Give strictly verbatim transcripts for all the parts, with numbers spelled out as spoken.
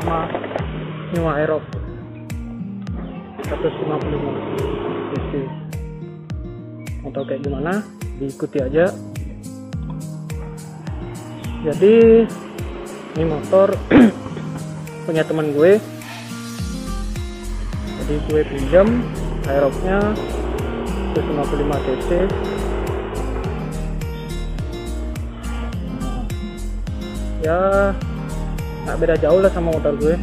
sama Yamaha Aerox seratus lima puluh lima cc. Atau kayak gimana, diikuti aja. Jadi ini motor punya teman gue, jadi gue pinjam Aerox-nya seratus lima puluh lima cc. Ya nggak beda jauh lah sama motor gue,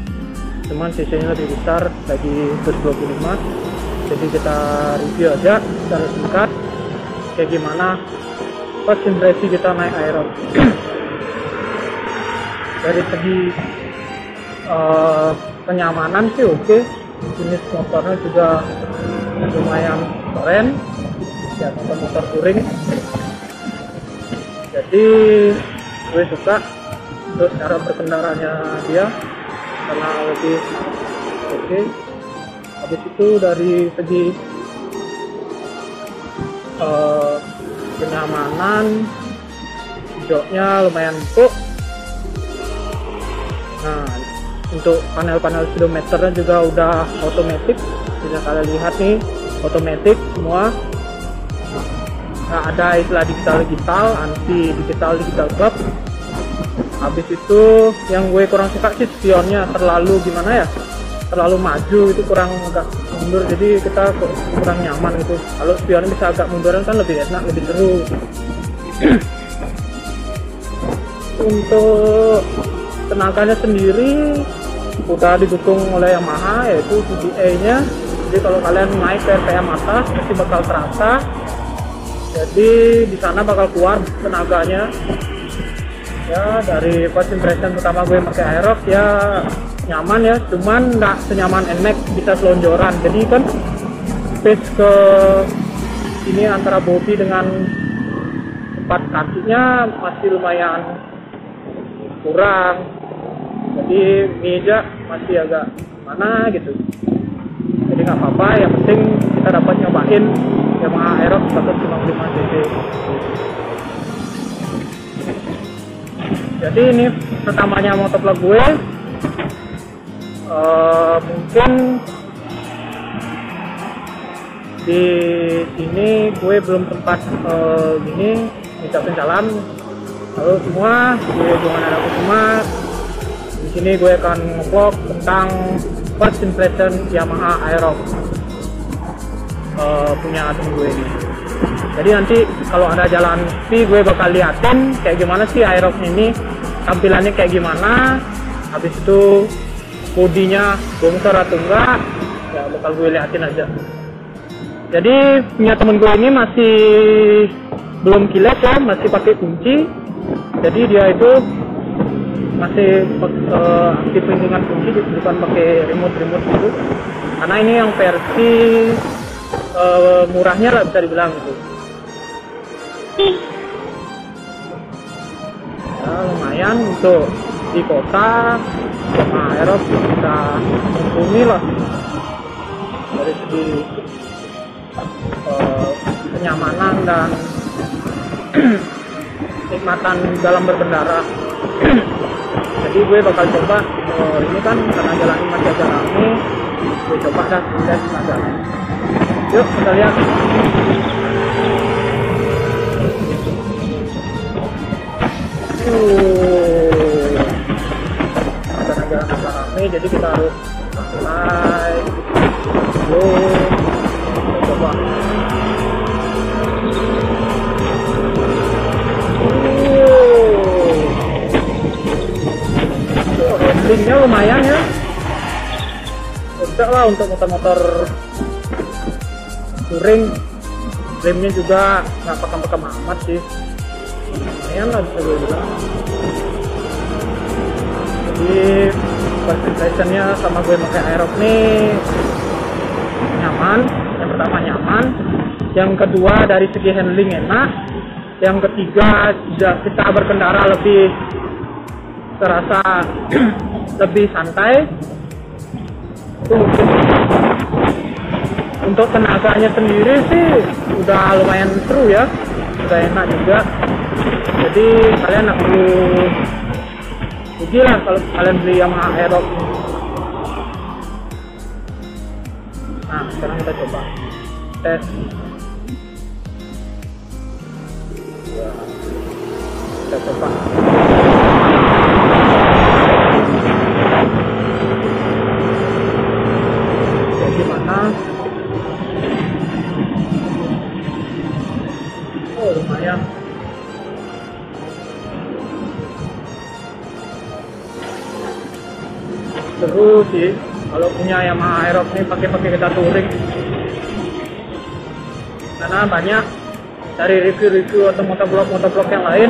cuman cc-nya lebih besar, lagi seratus dua puluh lima. Jadi kita review aja secara singkat kayak gimana pas impresi kita naik Aerox. Dari segi uh, kenyamanan sih oke, okay. Jenis motornya juga lumayan keren ya, motor touring, jadi gue suka. Terus cara berkendaranya dia karena lebih oke, okay. Habis itu dari segi uh, kenyamanan, joknya lumayan empuk. Nah, untuk panel-panel speedometernya juga udah otomatis, bisa kalian lihat nih, otomatis semua. Nah, ada istilah digital-digital, anti digital-digital club. Habis itu yang gue kurang suka sih spionnya, terlalu gimana ya, terlalu maju itu kurang, agak mundur, jadi kita kurang nyaman gitu. Kalau spionnya bisa agak munduran kan lebih enak, lebih seru. Untuk tenaganya sendiri udah didukung oleh Yamaha, yaitu V B A-nya. Jadi kalau kalian naik ke R P M atas pasti bakal terasa. Jadi di sana bakal keluar tenaganya. Ya dari first impression pertama gue pakai Aerox ya nyaman ya, cuman nggak senyaman Nmax, bisa selonjoran. Jadi kan space ke ini antara bodi dengan empat kakinya masih lumayan kurang. Jadi meja masih agak mana gitu, jadi nggak apa-apa, yang penting kita dapat nyobain Yamaha Aerox seratus lima puluh lima cc. Jadi ini pertamanya motovlog gue, uh, mungkin di sini gue belum sempat uh, gini ucapin salam. Halo semua, gue Johan Anakku semua. Di sini gue akan nge-vlog tentang first impression Yamaha Aerox uh, punya temen gue ini. Jadi nanti kalau ada jalan sih gue bakal liatin kayak gimana sih Aerox ini, tampilannya kayak gimana. Habis itu bodinya bongsor atau enggak, ya bakal gue liatin aja. Jadi punya temen gue ini masih belum kilat ya, masih pakai kunci. Jadi dia itu masih uh, aktif lingkungan kunci, bukan pakai remote-remote gitu. Karena ini yang versi uh, murahnya lah bisa dibilang gitu. Ya, lumayan untuk di kota sama Aerox bisa mumpuni lah dari segi uh, kenyamanan dan nikmatan dalam berkendara. Jadi gue bakal coba, oh, ini kan karena jalan masih agak rame, gue coba dah tes jalan. Yuk kita lihat. Uh, karena jalan agak rame, jadi kita harus santai. Yo, kita coba. Handlingnya lumayan ya, udah lah untuk motor-motor touring. Remnya juga nggak pakem-pakem amat sih, lumayan lah bisa gue bilang. Jadi first impression-nya sama gue pakai Aerox nih nyaman, yang pertama nyaman, yang kedua dari segi handling enak, yang ketiga kita berkendara lebih terasa lebih santai. Untuk tenaganya sendiri sih udah lumayan seru ya, udah enak juga. Jadi kalian nggak perlu rugi lah kalau kalian beli Yamaha Aerox. Nah, sekarang kita coba tes. Ya, kita coba. Jadi mana? Oh, lumayan. Seru sih. Kalau punya Yamaha Aerox ini pakai-pakai kita touring, karena banyak dari review-review atau motovlog-motovlog yang lain,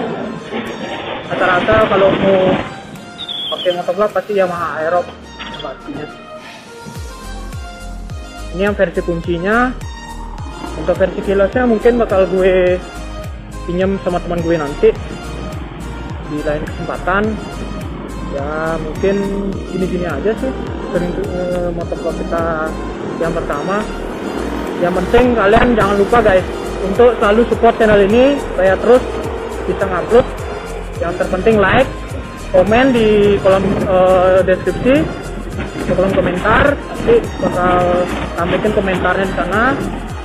rata-rata kalau mau pakai motovlog pasti Yamaha Aerox pastinya. Ini yang versi kuncinya. Untuk versi kilasnya mungkin bakal gue pinjam sama teman gue nanti di lain kesempatan. Ya mungkin gini-gini aja sih eh, motovlog kita yang pertama. Yang penting kalian jangan lupa guys untuk selalu support channel ini saya terus bisa ngupload. Yang terpenting like, komen di kolom eh, deskripsi, di kolom komentar, nanti bakal tambahin komentarnya di sana.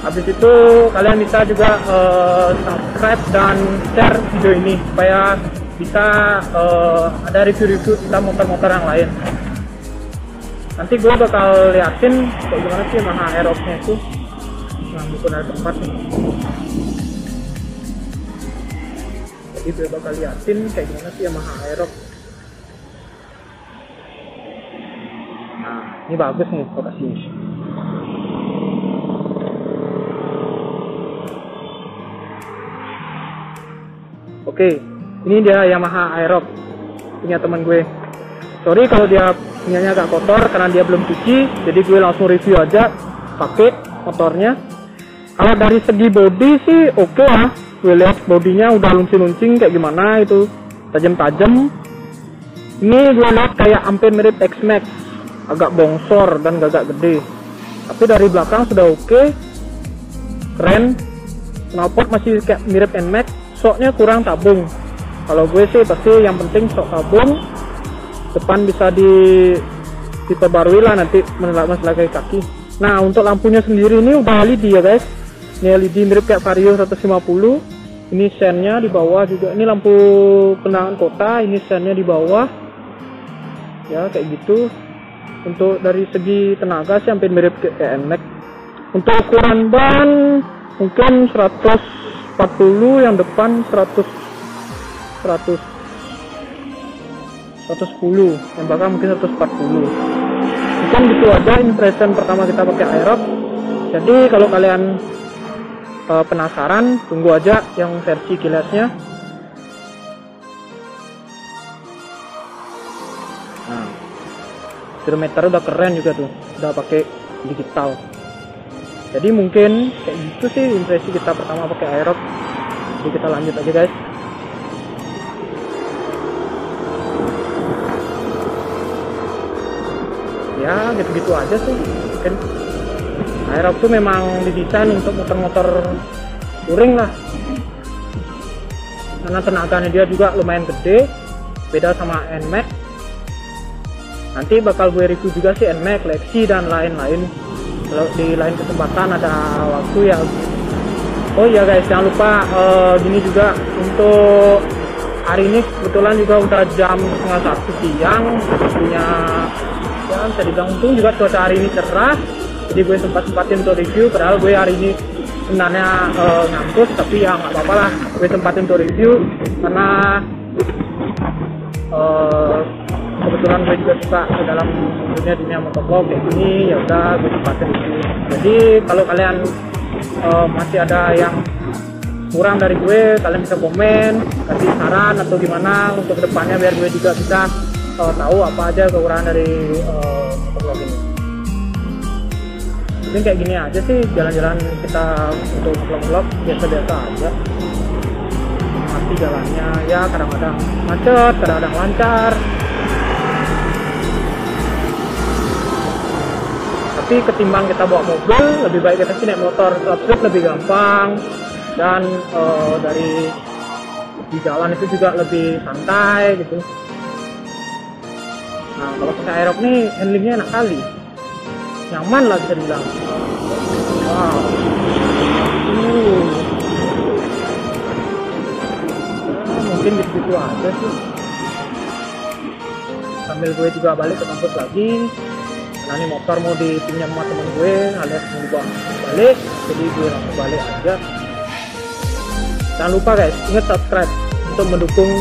Habis itu kalian bisa juga eh, subscribe dan share video ini supaya bisa uh, ada review-review tentang motor-motor yang lain. Nanti gue bakal liatin kayak gimana sih Yamaha Aerox-nya itu. Nah, bukan ada tempat nih. Jadi gue bakal liatin kayak gimana sih Yamaha Aerox. Nah, ini bagus nih lokasinya. Oke. Okay. Ini dia Yamaha Aerox punya teman gue. Sorry kalau dia punyanya agak kotor karena dia belum cuci, jadi gue langsung review aja pakai motornya. Kalau dari segi body sih oke okay lah. Gue lihat bodinya udah luncing-luncing kayak gimana itu, tajam-tajam. Ini gue lihat kayak hampir mirip X-Max, agak bongsor dan agak gede. Tapi dari belakang sudah oke, okay. Keren. Knalpot masih kayak mirip Nmax, shocknya kurang tabung. Kalau gue sih pasti yang penting sok tabung depan bisa di diperbarui lah nanti masalah kayak kaki. Nah untuk lampunya sendiri ini udah L E D ya guys. Ini L E D mirip kayak Vario seratus lima puluh. Ini sennya di bawah juga. Ini lampu penerangan kota. Ini sennya di bawah. Ya kayak gitu. Untuk dari segi tenaga sih hampir mirip kayak Nmax. Untuk ukuran ban mungkin seratus empat puluh, yang depan seratus seratus sepuluh, yang bakal mungkin seratus empat puluh. Mungkin gitu aja impression pertama kita pakai Aerox. Jadi kalau kalian e, penasaran, tunggu aja yang versi kilasnya. Nah, kilometer udah keren juga tuh, udah pakai digital. Jadi mungkin kayak gitu sih impresi kita pertama pakai Aerox. Jadi kita lanjut aja guys. Ya gitu-gitu aja sih kan. Aerox tuh memang didesain untuk motor-motor touring lah, karena tenaganya dia juga lumayan gede, beda sama Nmax. Nanti bakal gue review juga sih Nmax, Lexi dan lain-lain kalau di lain kesempatan ada waktu ya. Oh iya guys, jangan lupa uh, gini juga untuk hari ini kebetulan juga udah jam setengah satu siang punya. Ya, bisa dibilang untung juga cuaca hari ini cerah, jadi gue sempat-sempatin untuk review. Padahal gue hari ini sebenarnya e, ngampus, tapi ya nggak apa-apa lah, gue sempatin untuk review karena e, kebetulan gue juga suka ke dalam dunia dunia motovlog kayak gini. Ya udah gue sempatin review. Jadi kalau kalian e, masih ada yang kurang dari gue, kalian bisa komen, kasih saran atau gimana untuk kedepannya biar gue juga bisa Uh, tahu apa aja kekurangan dari uh, motovlog ini. Mungkin kayak gini aja sih jalan-jalan kita untuk motovlog, biasa-biasa aja. Masih jalannya ya kadang-kadang macet, kadang-kadang lancar. Tapi ketimbang kita bawa mobil, lebih baik kita sih naik motor. Trip lebih gampang dan uh, dari di jalan itu juga lebih santai gitu. Nah, kalau pakai Aerox nih handlingnya enak kali. nyaman lah bisa dibilang. Wow. Uh. Nah, mungkin gitu-gitu aja sih. Sambil gue juga balik ke kampus lagi. Nah, ini motor mau dipinjam sama temen gue, alias mau dibawa balik, jadi gue langsung balik aja. Jangan lupa guys, ingat subscribe untuk mendukung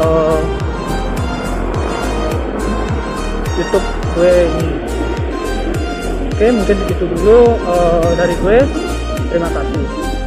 uh, YouTube gue ini. Oke, mungkin begitu dulu uh, dari gue. Terima kasih.